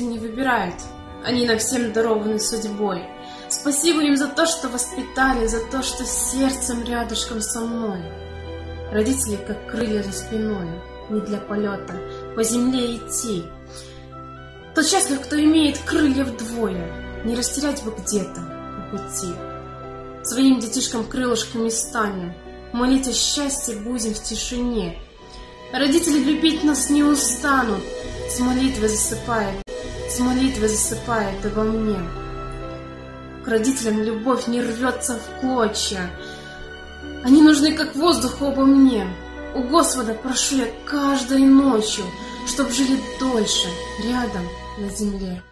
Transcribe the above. Жизнь не выбирает, они нам всем дарованы судьбой. Спасибо им за то, что воспитали, за то, что сердцем рядышком со мной. Родители, как крылья за спиной, не для полета, по земле идти. Тот счастлив, кто имеет крылья вдвое, не растерять бы где-то на пути. Своим детишкам крылышками станем, молить о счастье будем в тишине. Родители любить нас не устанут, с молитвой засыпает обо мне. К родителям любовь не рвется в клочья, они нужны, как воздух, обо мне. У Господа прошу я каждой ночью, чтоб жили дольше рядом на земле.